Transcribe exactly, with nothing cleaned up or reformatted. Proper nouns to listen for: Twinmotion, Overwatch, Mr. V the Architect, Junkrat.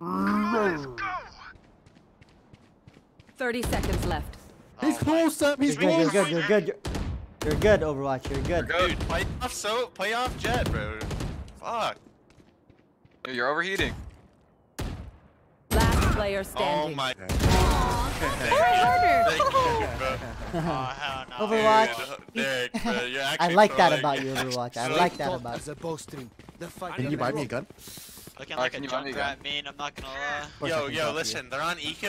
Let's go. Thirty seconds left. He's close up. He's close. You're good. You're good. You're good. You're good, Overwatch. You're good. Dude, play off so play off Jet, bro. Fuck. Dude, you're overheating. Last player standing. Oh my. Harder. Oh, hell no. Overwatch. Dude, uh, Derek, bro, I like that about you, Overwatch. I like that about you. Can you buy me a gun? Looking like a Junkrat main, I'm not gonna lie. Yo, yo, listen, they're on eco.